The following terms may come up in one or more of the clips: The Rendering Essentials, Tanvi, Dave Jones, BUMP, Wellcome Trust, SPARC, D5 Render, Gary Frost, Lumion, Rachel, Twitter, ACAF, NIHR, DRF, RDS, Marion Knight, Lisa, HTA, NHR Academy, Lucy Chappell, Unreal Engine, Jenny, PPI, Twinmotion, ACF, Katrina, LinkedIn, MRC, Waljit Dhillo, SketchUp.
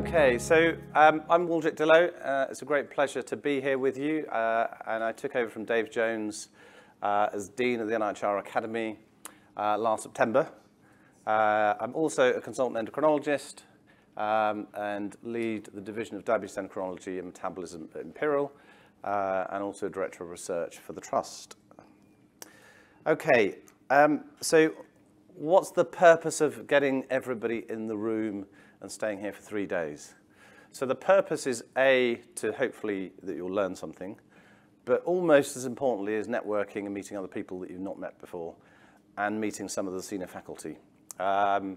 Okay, so I'm Waljit Dhillo. It's a great pleasure to be here with you. And I took over from Dave Jones as Dean of the NHR Academy last September. I'm also a consultant endocrinologist and lead the Division of Diabetes Endocrinology and Metabolism at Imperial, and also Director of Research for the Trust. Okay, so what's the purpose of getting everybody in the room and staying here for 3 days? So the purpose is A, to hopefully that you'll learn something, but almost as importantly is networking and meeting other people that you've not met before and meeting some of the senior faculty. And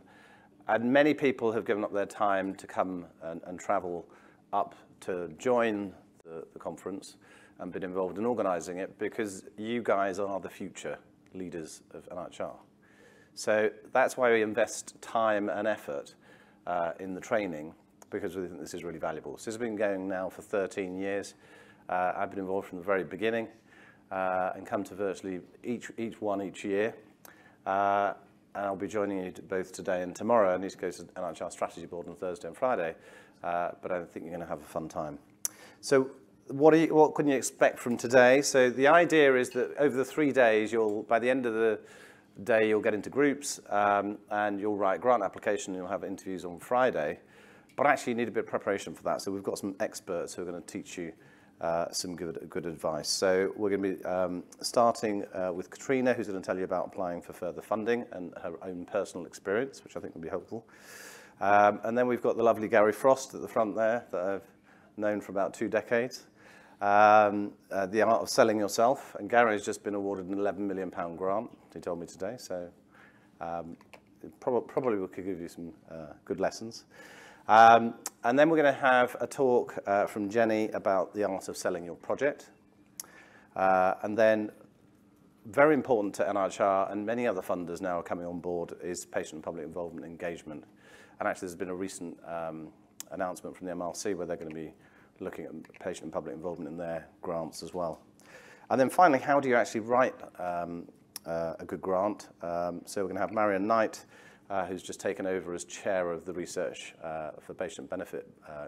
many people have given up their time to come and travel up to join the conference and been involved in organizing it because you guys are the future leaders of NHR. So that's why we invest time and effort in the training, because we think this is really valuable. So this has been going now for 13 years. I've been involved from the very beginning and come to virtually each year. And I'll be joining you both today and tomorrow. I need to go to NHR Strategy Board on Thursday and Friday, but I think you're going to have a fun time. So what can you expect from today? So the idea is that over the 3 days, by the end of the day, you'll get into groups and you'll write grant application and you'll have interviews on Friday. But actually you need a bit of preparation for that. So we've got some experts who are going to teach you some good advice. So we're going to be starting with Katrina, who's going to tell you about applying for further funding and her own personal experience, which I think will be helpful. And then we've got the lovely Gary Frost at the front there that I've known for about 2 decades. The art of selling yourself, and Gary has just been awarded an £11 million grant, he told me today, so probably we could give you some good lessons. And then we're going to have a talk from Jenny about the art of selling your project, and then very important to NHR and many other funders now are coming on board is patient and public involvement engagement. And actually there's been a recent announcement from the MRC where they're going to be looking at patient and public involvement in their grants as well. And then finally, how do you actually write a good grant? So we're going to have Marion Knight, who's just taken over as chair of the Research for Patient Benefit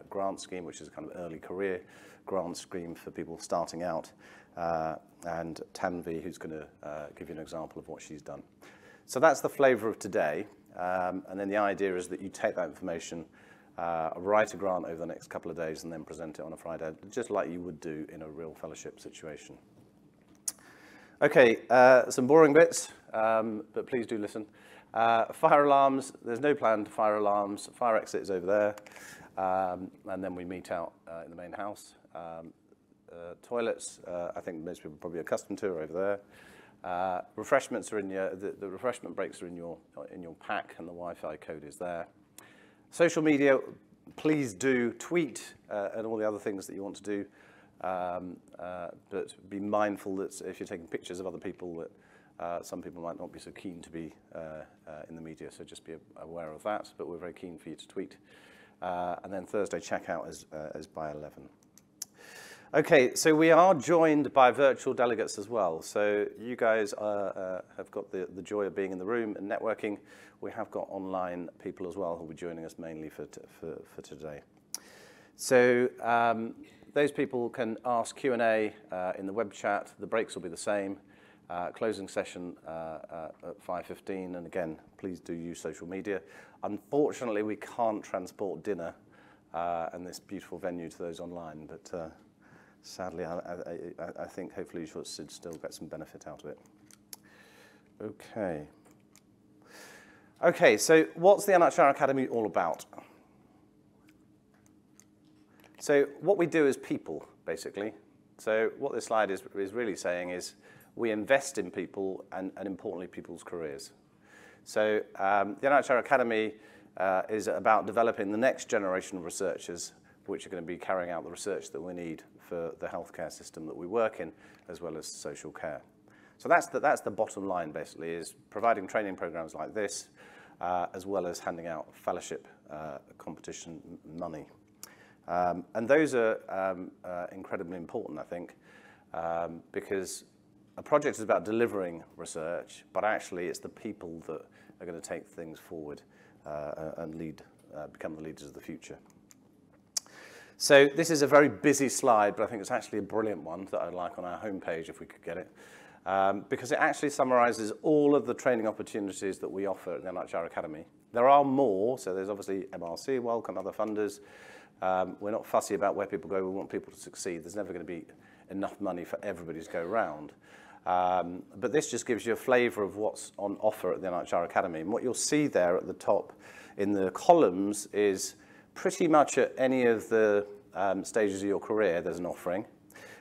Grant Scheme, which is a kind of early career grant scheme for people starting out, and Tanvi, who's going to give you an example of what she's done. So that's the flavour of today. And then the idea is that you take that information, write a grant over the next couple of days and then present it on a Friday, just like you would do in a real fellowship situation. Okay, some boring bits, but please do listen. Fire alarms, there's no planned fire alarms. Fire exit is over there, and then we meet out in the main house. Toilets, I think most people are probably accustomed to, are over there. Refreshments are in the refreshment breaks are in your pack, and the Wi-Fi code is there. Social media, please do tweet and all the other things that you want to do, but be mindful that if you're taking pictures of other people, that some people might not be so keen to be in the media, so just be aware of that, but we're very keen for you to tweet. And then Thursday checkout is by 11. Okay, so we are joined by virtual delegates as well, so you guys have got the joy of being in the room and networking. We have got online people as well who will be joining us mainly for today. So those people can ask Q&A in the web chat. The breaks will be the same. Closing session at 5:15, and again, please do use social media. Unfortunately, we can't transport dinner and this beautiful venue to those online, but sadly, I think hopefully you should still get some benefit out of it. Okay. Okay, so what's the NHR Academy all about? So what we do is people, basically. So what this slide is really saying is we invest in people and importantly, people's careers. So the NHR Academy is about developing the next generation of researchers which are going to be carrying out the research that we need for the healthcare system that we work in, as well as social care. So that's the bottom line, basically, is providing training programs like this, as well as handing out fellowship competition money. And those are incredibly important, I think, because a project is about delivering research, but actually it's the people that are going to take things forward and become the leaders of the future. So this is a very busy slide, but I think it's actually a brilliant one that I'd like on our homepage if we could get it, because it actually summarizes all of the training opportunities that we offer at the NHR Academy. There are more, so there's obviously MRC, Welcome, other funders. We're not fussy about where people go. We want people to succeed. There's never going to be enough money for everybody to go round. But this just gives you a flavour of what's on offer at the NHR Academy. And what you'll see there at the top in the columns is pretty much at any of the stages of your career, there's an offering.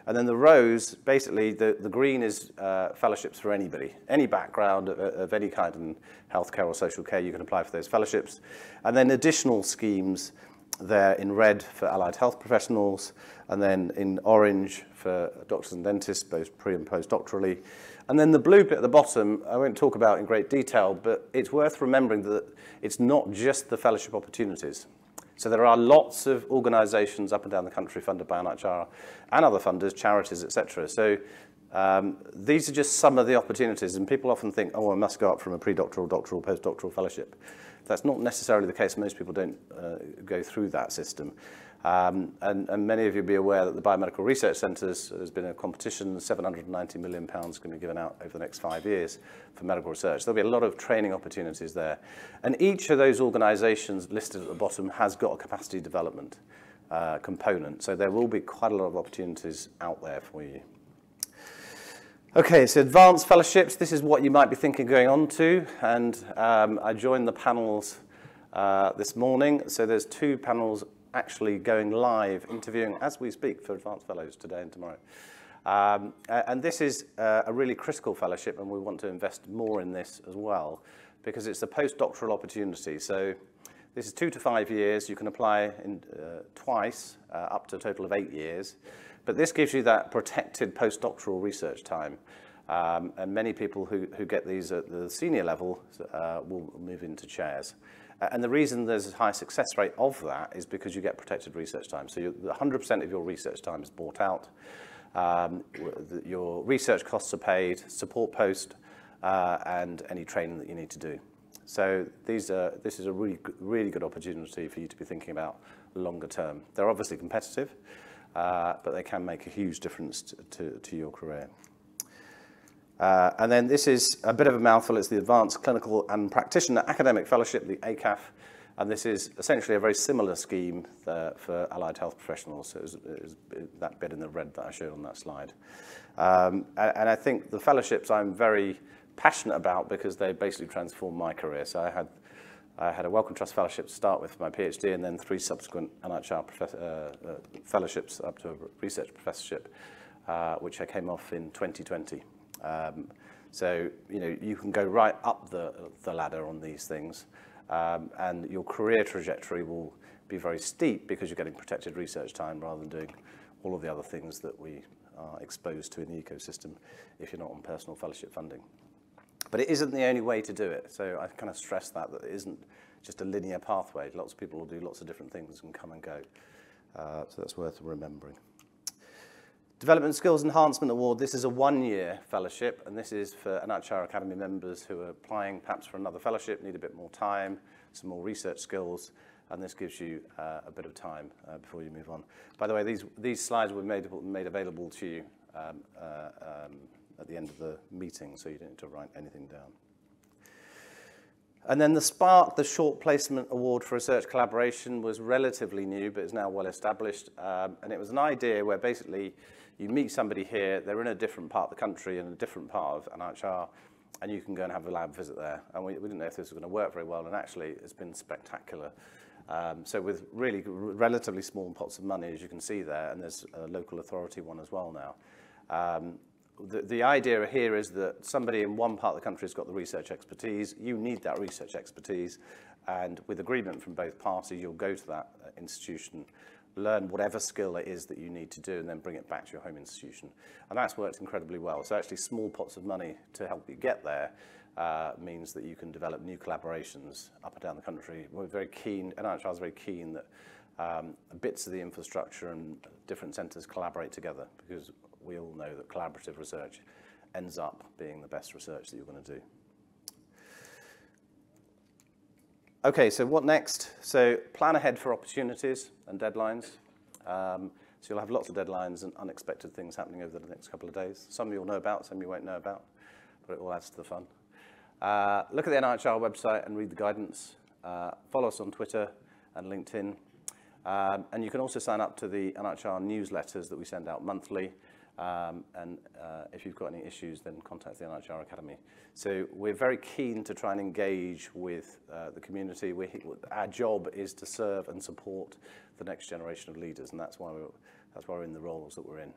And then the rows, basically, the green is fellowships for anybody, any background of any kind in healthcare or social care, you can apply for those fellowships. And then additional schemes there in red for allied health professionals, and then in orange for doctors and dentists, both pre and postdoctorally. And then the blue bit at the bottom, I won't talk about in great detail, but it's worth remembering that it's not just the fellowship opportunities. So there are lots of organisations up and down the country funded by NHR and other funders, charities, etc. So these are just some of the opportunities, and people often think, oh, I must go up from a pre-doctoral, doctoral, postdoctoral fellowship. That's not necessarily the case. Most people don't go through that system. And many of you will be aware that the Biomedical Research Centres, there's been a competition, £790 million going to be given out over the next 5 years for medical research. There'll be a lot of training opportunities there. And each of those organisations listed at the bottom has got a capacity development component. So there will be quite a lot of opportunities out there for you. Okay, so advanced fellowships, this is what you might be thinking going on to, and I joined the panels this morning. So there's two panels actually going live, interviewing as we speak for advanced fellows today and tomorrow. And this is a really critical fellowship, and we want to invest more in this as well, because it's a postdoctoral opportunity. So this is 2 to 5 years. You can apply in, twice, up to a total of 8 years. But this gives you that protected postdoctoral research time. And many people who get these at the senior level will move into chairs. And the reason there's a high success rate of that is because you get protected research time. So 100% of your research time is bought out. Your research costs are paid, support post, and any training that you need to do. So this is a really good opportunity for you to be thinking about longer term. They're obviously competitive. But they can make a huge difference to your career. And then this is a bit of a mouthful. It's the Advanced Clinical and Practitioner Academic Fellowship, the ACAF. And this is essentially a very similar scheme for allied health professionals. So it was that bit in the red that I showed on that slide. And I think the fellowships I'm very passionate about because they basically transformed my career. So I had a Wellcome Trust Fellowship to start with for my PhD, and then 3 subsequent NHR fellowships up to a research professorship, which I came off in 2020. So you can go right up the ladder on these things, and your career trajectory will be very steep because you're getting protected research time rather than doing all of the other things that we are exposed to in the ecosystem if you're not on personal fellowship funding. But it isn't the only way to do it. So I kind of stress that it isn't just a linear pathway. Lots of people will do lots of different things and come and go. So that's worth remembering. Development Skills Enhancement Award. This is a 1-year fellowship, and this is for NHR Academy members who are applying perhaps for another fellowship, need a bit more time, some more research skills, and this gives you a bit of time before you move on. By the way, these slides were made available to you at the end of the meeting, so you don't need to write anything down. And then the SPARC, the Short Placement Award for Research Collaboration, was relatively new, but is now well established. And it was an idea where basically you meet somebody here, they're in a different part of the country and a different part of NHR, and you can go and have a lab visit there. And we didn't know if this was going to work very well, and actually it's been spectacular. So with really relatively small pots of money, as you can see there, and there's a local authority one as well now. The idea here is that somebody in one part of the country has got the research expertise. You need that research expertise. And with agreement from both parties, you'll go to that institution, learn whatever skill it is that you need to do, and then bring it back to your home institution. And that's worked incredibly well. So actually small pots of money to help you get there means that you can develop new collaborations up and down the country. We're very keen, NHR is very keen that bits of the infrastructure and different centres collaborate together, because we all know that collaborative research ends up being the best research that you're going to do. Okay, so what next? So plan ahead for opportunities and deadlines. So you'll have lots of deadlines and unexpected things happening over the next couple of days. Some you'll know about, some you won't know about, but it all adds to the fun. Look at the NHR website and read the guidance. Follow us on Twitter and LinkedIn. And you can also sign up to the NHR newsletters that we send out monthly. And if you've got any issues, then contact the NHR Academy. So we're very keen to try and engage with the community. Our job is to serve and support the next generation of leaders, and that's why we're in the roles that we're in.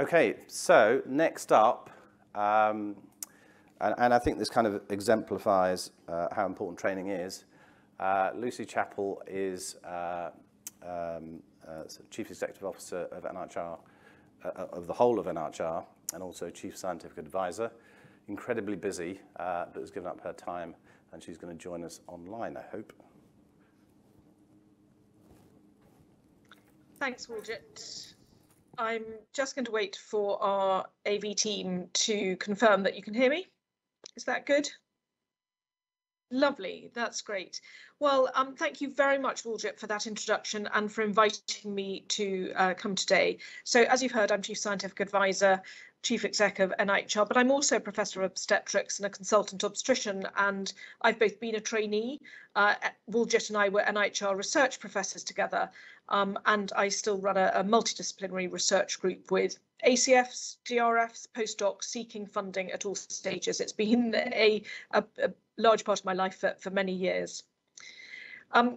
Okay, so next up, and I think this kind of exemplifies how important training is. Lucy Chappell is so Chief Executive Officer of NHR, of the whole of NHR, and also Chief Scientific Advisor. Incredibly busy, but has given up her time, and she's going to join us online, I hope. Thanks, Waljit. I'm just going to wait for our AV team to confirm that you can hear me. Is that good? Lovely, that's great. Well, thank you very much, Waljit, for that introduction and for inviting me to come today. So as you've heard, I'm Chief Scientific Advisor, Chief Exec of NHR, but I'm also a Professor of Obstetrics and a Consultant Obstetrician, and I've both been a trainee. Waljit and I were NHR research professors together, and I still run a multidisciplinary research group with ACFs, DRFs, postdocs seeking funding at all stages. It's been a large part of my life for many years.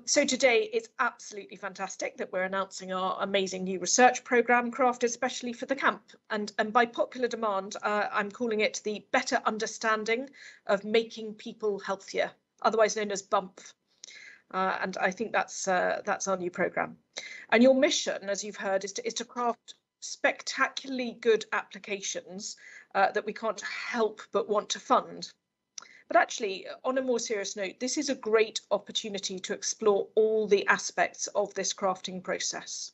So today it's absolutely fantastic that we're announcing our amazing new research programme crafted especially for the camp, and by popular demand I'm calling it the Better Understanding of Making People Healthier, otherwise known as BUMP. And I think that's our new programme. And your mission, as you've heard, is to craft spectacularly good applications that we can't help but want to fund. But actually, on a more serious note, this is a great opportunity to explore all the aspects of this crafting process.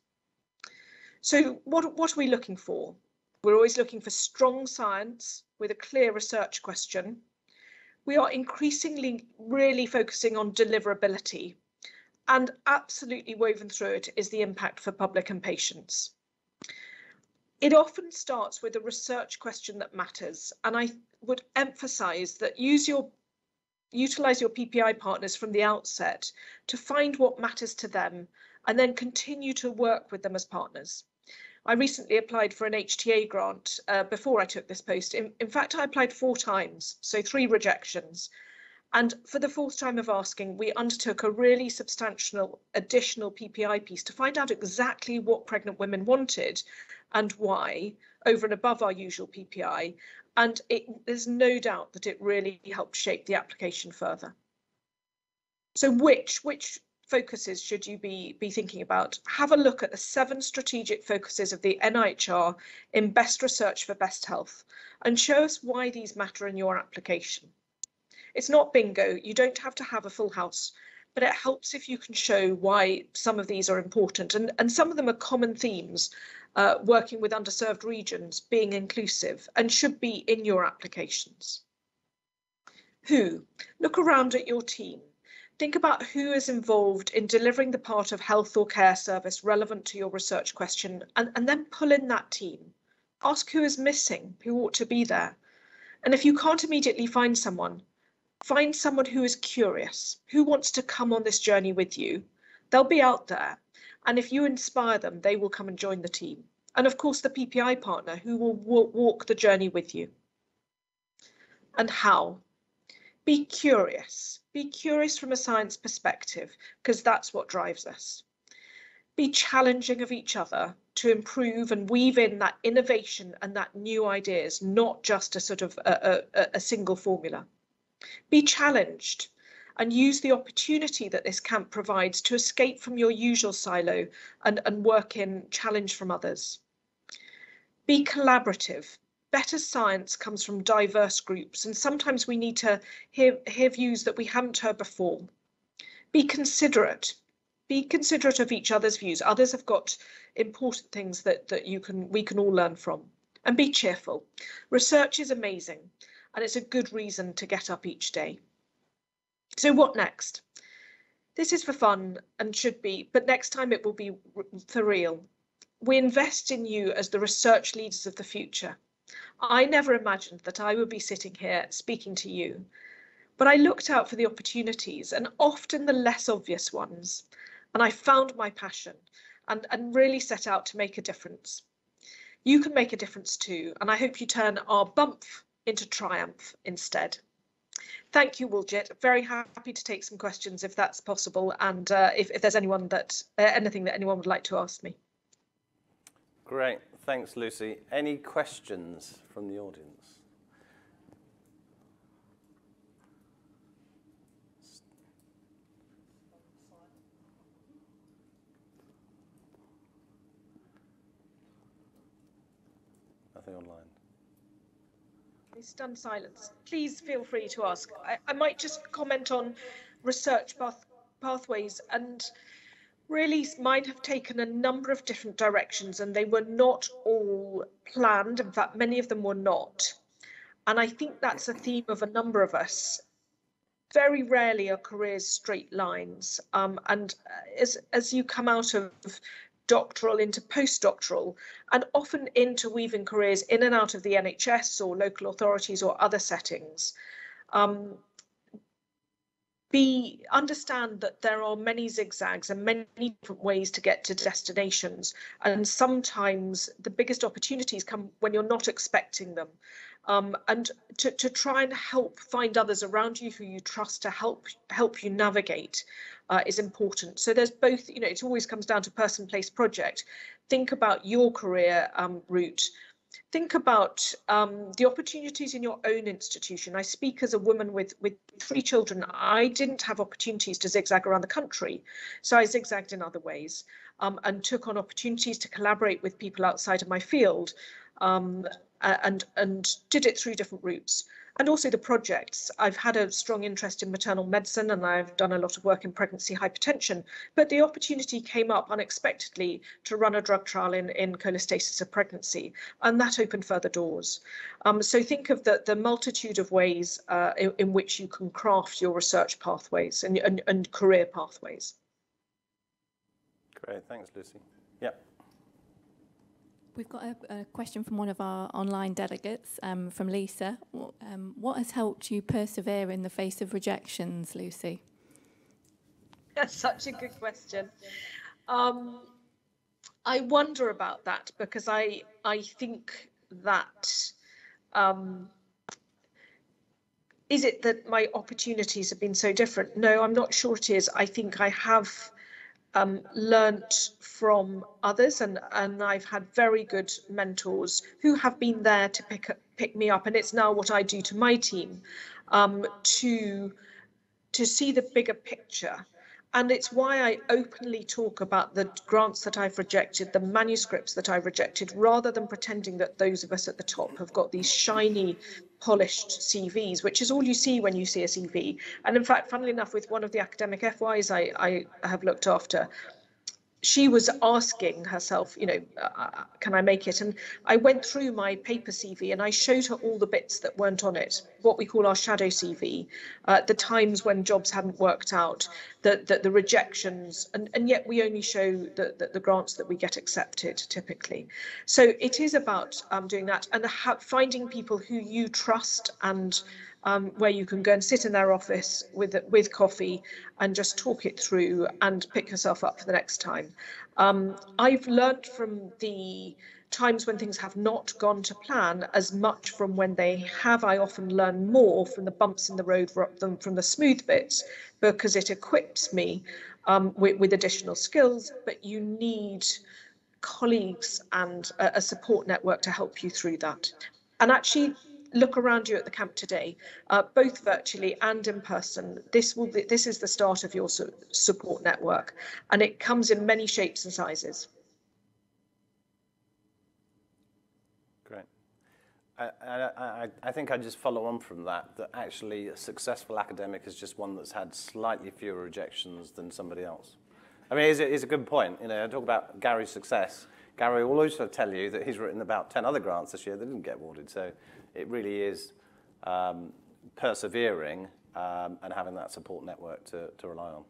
So what are we looking for? We're always looking for strong science with a clear research question. We are increasingly really focusing on deliverability, and absolutely woven through it is the impact for public and patients. It often starts with a research question that matters, and I would emphasise that utilise your PPI partners from the outset to find what matters to them and then continue to work with them as partners. I recently applied for an HTA grant before I took this post. In fact, I applied 4 times, so 3 rejections. And for the 4th time of asking, we undertook a really substantial additional PPI piece to find out exactly what pregnant women wanted and why, over and above our usual PPI. And there's no doubt that it really helped shape the application further. So which focuses should you be thinking about? Have a look at the 7 strategic focuses of the NHR in Best Research for Best Health, and show us why these matter in your application. It's not bingo, you don't have to have a full house, but it helps if you can show why some of these are important, and some of them are common themes, working with underserved regions, being inclusive, and should be in your applications. Who? Look around at your team. Think about who is involved in delivering the part of health or care service relevant to your research question, and then pull in that team. Ask who is missing, who ought to be there. And if you can't immediately find someone who is curious, who wants to come on this journey with you. They'll be out there, and if you inspire them, they will come and join the team. And of course, the PPI partner who will walk the journey with you. And how? Be curious. Be curious from a science perspective, because that's what drives us. Be challenging of each other to improve and weave in that innovation and that new ideas, not just a sort of a single formula. Be challenged and use the opportunity that this camp provides to escape from your usual silo and work in challenge from others. Be collaborative. Better science comes from diverse groups, and sometimes we need to hear views that we haven't heard before. Be considerate. Be considerate of each other's views. Others have got important things that we can all learn from. And be cheerful. Research is amazing, and it's a good reason to get up each day. So what next? This is for fun and should be, but next time it will be for real. We invest in you as the research leaders of the future. I never imagined that I would be sitting here speaking to you, but I looked out for the opportunities, and often the less obvious ones, and I found my passion and really set out to make a difference. You can make a difference too, and I hope you turn our bump into triumph instead. Thank you, Waljit. Very happy to take some questions if that's possible, and if there's anyone that anything that anyone would like to ask me. Great, thanks, Lucy. Any questions from the audience? Nothing online. Stunned silence. Please feel free to ask. I might just comment on research pathways, and really mine have taken a number of different directions, and they were not all planned. In fact, many of them were not. And I think that's a theme of a number of us. Very rarely are careers straight lines. And as you come out of doctoral into postdoctoral, and often interweaving careers in and out of the NHS or local authorities or other settings, understand that there are many zigzags and many different ways to get to destinations, and sometimes the biggest opportunities come when you're not expecting them, and to try and help find others around you who you trust to help you navigate is important. So there's both, you know, it always comes down to person, place, project. Think about your career route. Think about the opportunities in your own institution. I speak as a woman with 3 children. I didn't have opportunities to zigzag around the country, so I zigzagged in other ways, and took on opportunities to collaborate with people outside of my field, and did it through different routes. And also the projects. I've had a strong interest in maternal medicine, and I've done a lot of work in pregnancy hypertension, but the opportunity came up unexpectedly to run a drug trial in cholestasis of pregnancy, and that opened further doors. So think of the multitude of ways in which you can craft your research pathways and career pathways. Great, thanks, Lucy. Yeah. We've got a question from one of our online delegates, from Lisa. What has helped you persevere in the face of rejections, Lucy? That's such a good question. I wonder about that, because I think that is it that my opportunities have been so different? No, I'm not sure it is. I think I have learnt from others, and I've had very good mentors who have been there to pick me up, and it's now what I do to my team, to see the bigger picture. And it's why I openly talk about the grants that I've rejected, the manuscripts that I've rejected, rather than pretending that those of us at the top have got these shiny, polished CVs, which is all you see when you see a CV. And in fact, funnily enough, with one of the academic FYs I have looked after, she was asking herself, you know, can I make it? And I went through my paper CV and I showed her all the bits that weren't on it, what we call our shadow CV, the times when jobs hadn't worked out, the rejections, and yet we only show the grants that we get accepted typically. So it is about doing that and finding people who you trust, and where you can go and sit in their office with coffee and just talk it through and pick yourself up for the next time. I've learned from the times when things have not gone to plan as much from when they have. I often learn more from the bumps in the road than from the smooth bits, because it equips me with additional skills, but you need colleagues and a support network to help you through that. And actually, look around you at the camp today, both virtually and in person. This is the start of your support network, and it comes in many shapes and sizes. Great. I think I just follow on from that actually a successful academic is just one that's had slightly fewer rejections than somebody else. I mean, it's a good point. You know, I talk about Gary's success. Gary will also tell you that he's written about 10 other grants this year that didn't get awarded. So it really is persevering and having that support network to rely on.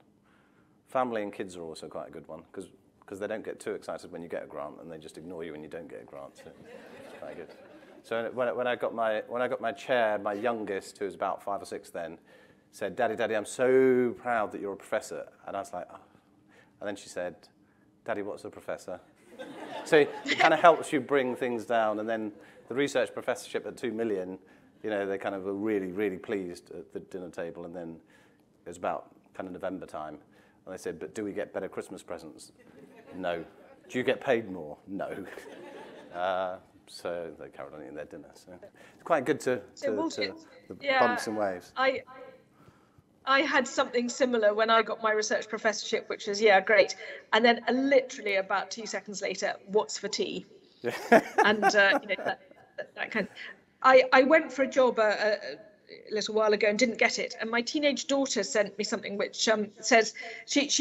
Family and kids are also quite a good one, because they don't get too excited when you get a grant, and they just ignore you when you don't get a grant. So it's quite good. So when I got my chair, my youngest, who was about 5 or 6 then, said, "Daddy, Daddy, I'm so proud that you're a professor." And I was like, oh. And then she said, "Daddy, what's a professor?" So it kind of helps you bring things down. And then the research professorship at 2 million, you know, they kind of were really, really pleased at the dinner table. And then it was about kind of November time. And they said, "But do we get better Christmas presents?" No. "Do you get paid more?" No. So they carried on eating their dinner. So it's quite good to the bumps and waves. I had something similar when I got my research professorship, which was, yeah, great. And then literally about 2 seconds later, "What's for tea?" And you know, that kind of... I went for a job a little while ago and didn't get it. And my teenage daughter sent me something which says, she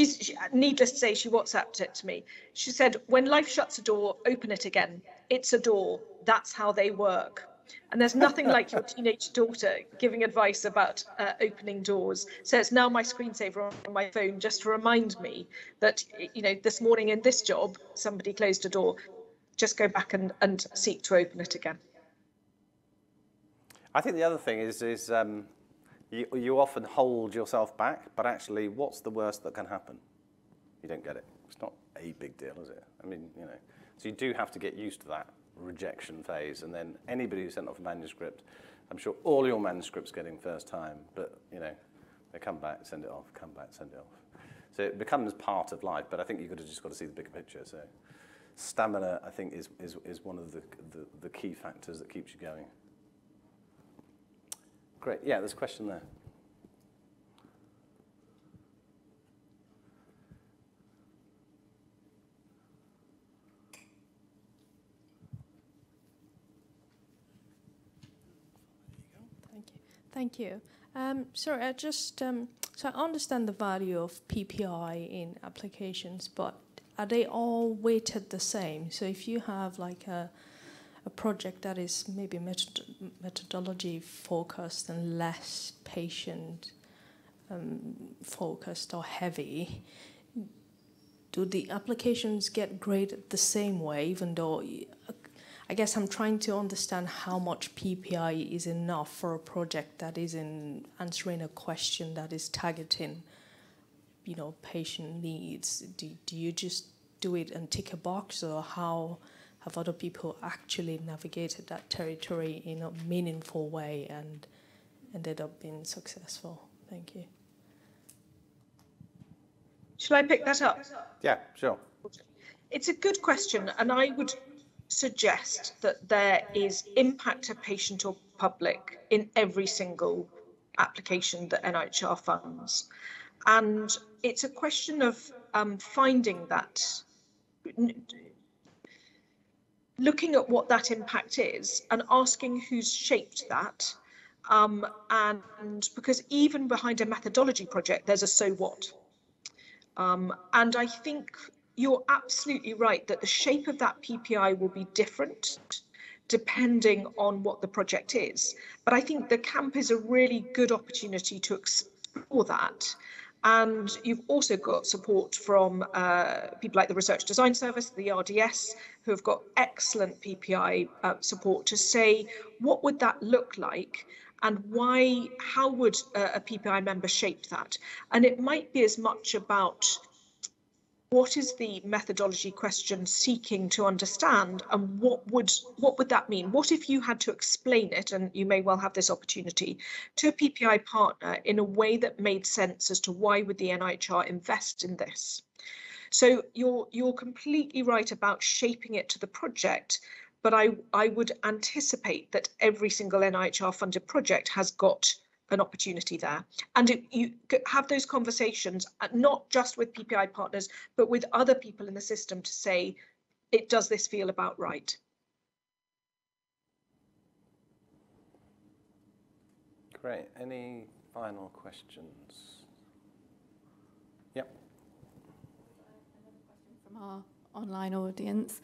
needless to say, she WhatsApped it to me. She said, "When life shuts a door, open it again. It's a door. That's how they work." And there's nothing like your teenage daughter giving advice about opening doors. So it's now my screensaver on my phone just to remind me that, you know, this morning in this job, somebody closed a door. Just go back and seek to open it again. I think the other thing is you often hold yourself back, but actually, what's the worst that can happen? You don't get it. It's not a big deal, is it? I mean, you know, so you do have to get used to that rejection phase. And then anybody who sent off a manuscript, I'm sure all your manuscripts get in first time, but you know, they come back, send it off, come back, send it off. So it becomes part of life. But I think you've just got to see the bigger picture. So stamina, I think, is one of the key factors that keeps you going. Great. Yeah, there's a question there. Thank you. Sorry, I just so I understand the value of PPI in applications, but are they all weighted the same? So if you have like a project that is maybe methodology focused and less patient focused or heavy, do the applications get graded the same way, even though I guess I'm trying to understand how much PPI is enough for a project that is in answering a question that is targeting, you know, patient needs. Do you just do it and tick a box, or how have other people actually navigated that territory in a meaningful way and ended up being successful? Thank you. Shall I pick that up? Yeah, sure. It's a good question, and I would suggest that there is impact to patient or public in every single application that NHR funds. And it's a question of finding that, looking at what that impact is and asking who's shaped that, and because even behind a methodology project there's a so what, and I think you're absolutely right that the shape of that PPI will be different depending on what the project is, but I think the camp is a really good opportunity to explore that. And you've also got support from people like the Research Design Service, the RDS, who have got excellent PPI support to say, what would that look like? And why, how would a PPI member shape that? And it might be as much about what is the methodology question seeking to understand, and what would that mean? What if you had to explain it, and you may well have this opportunity, to a PPI partner in a way that made sense as to why would the NHR invest in this? So you're completely right about shaping it to the project, but I would anticipate that every single NHR funded project has got an opportunity there, and you have those conversations not just with PPI partners but with other people in the system to say, it does this feel about right? Great. Any final questions? Yep. Another question from our online audience.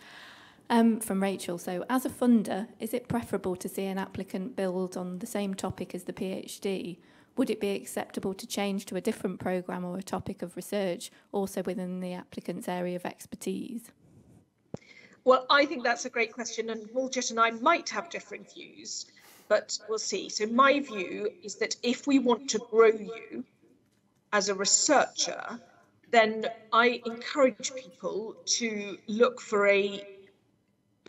From Rachel. So, as a funder, is it preferable to see an applicant build on the same topic as the PhD, would it be acceptable to change to a different programme or a topic of research also within the applicant's area of expertise? Well, I think that's a great question, and Waljit and I might have different views, but we'll see. So my view is that if we want to grow you as a researcher, then I encourage people to look for a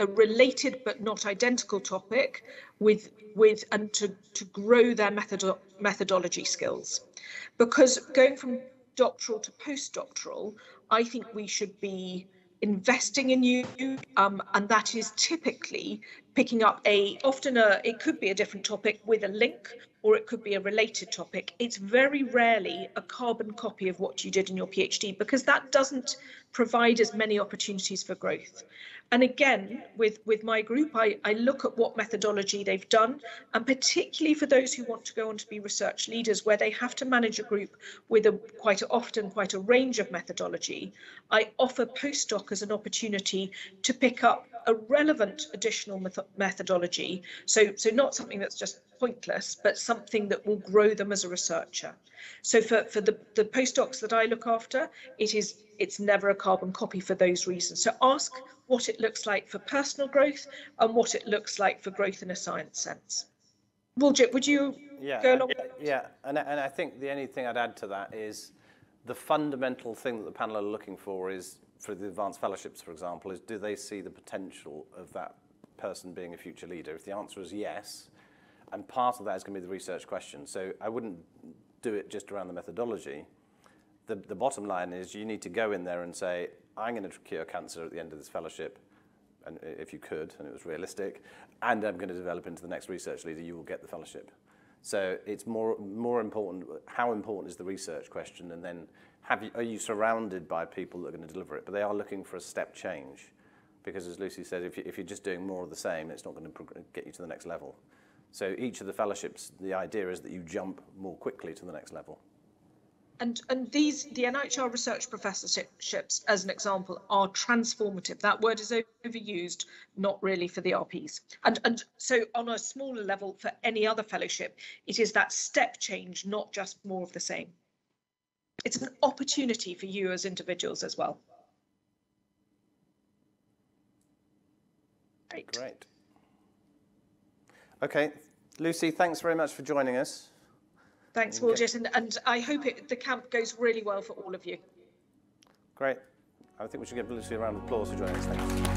related but not identical topic and to grow their methodology skills. Because going from doctoral to postdoctoral, I think we should be investing in you, and that is typically picking up it could be a different topic with a link, or it could be a related topic. It's very rarely a carbon copy of what you did in your PhD, because that doesn't provide as many opportunities for growth. And again, with my group, I look at what methodology they've done, and particularly for those who want to go on to be research leaders, where they have to manage a group with quite a range of methodology, I offer postdoc as an opportunity to pick up a relevant additional methodology. So not something that's just pointless, but something that will grow them as a researcher. So for the postdocs that I look after, it's never a carbon copy for those reasons. So ask what it looks like for personal growth and what it looks like for growth in a science sense. Waljit, would you go along with that? Yeah, and I think the only thing I'd add to that is the fundamental thing that the panel are looking for is, for the advanced fellowships, for example, is do they see the potential of that person being a future leader? If the answer is yes, and part of that is going to be the research question. So I wouldn't do it just around the methodology. The bottom line is you need to go in there and say, I'm going to cure cancer at the end of this fellowship, and if you could, and it was realistic, and I'm going to develop into the next research leader, you will get the fellowship. So it's more important, how important is the research question, and then are you surrounded by people that are going to deliver it? But they are looking for a step change, because as Lucy said, if you're just doing more of the same, it's not going to get you to the next level. So each of the fellowships, the idea is that you jump more quickly to the next level. And the NHR research professorships, as an example, are transformative. That word is overused, not really for the RPs. And so on a smaller level for any other fellowship, it is that step change, not just more of the same. It's an opportunity for you as individuals as well. Great. Okay, Lucy, thanks very much for joining us. Thanks, Waljit, and I hope the camp goes really well for all of you. Great. I think we should give Lucy a round of applause for joining us. Thanks.